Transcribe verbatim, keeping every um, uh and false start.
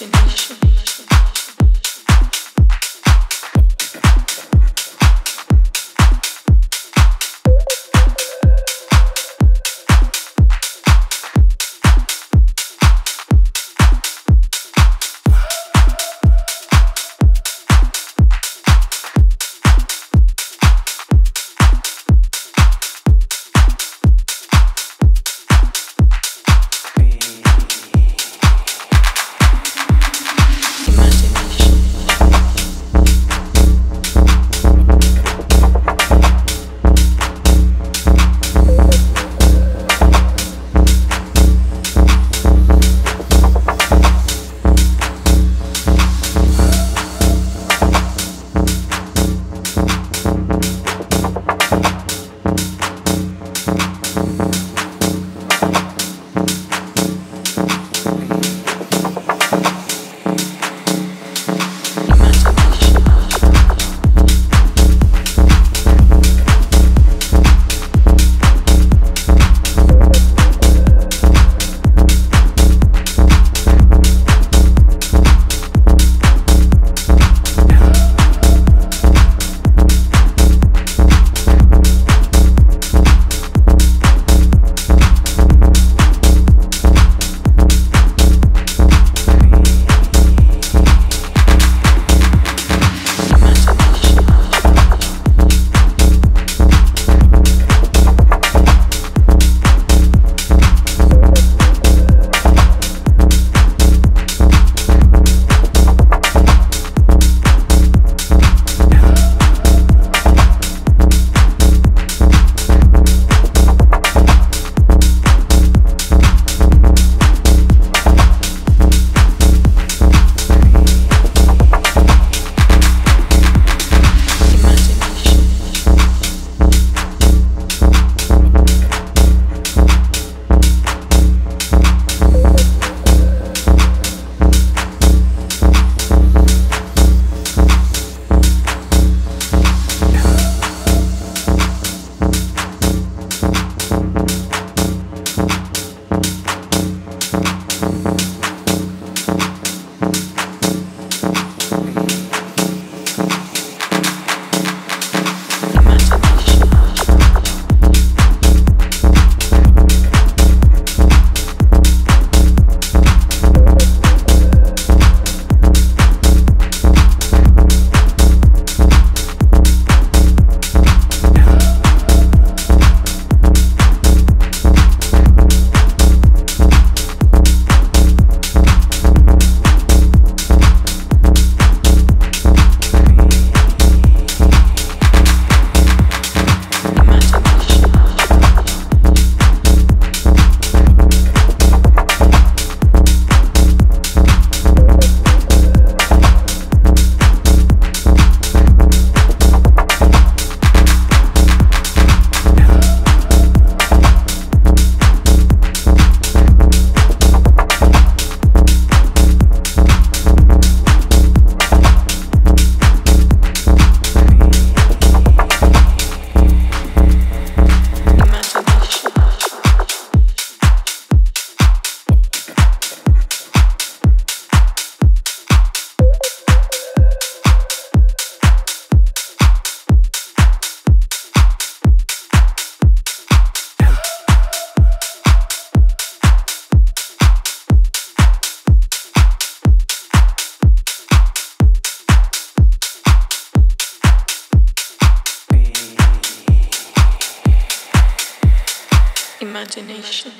Imagination.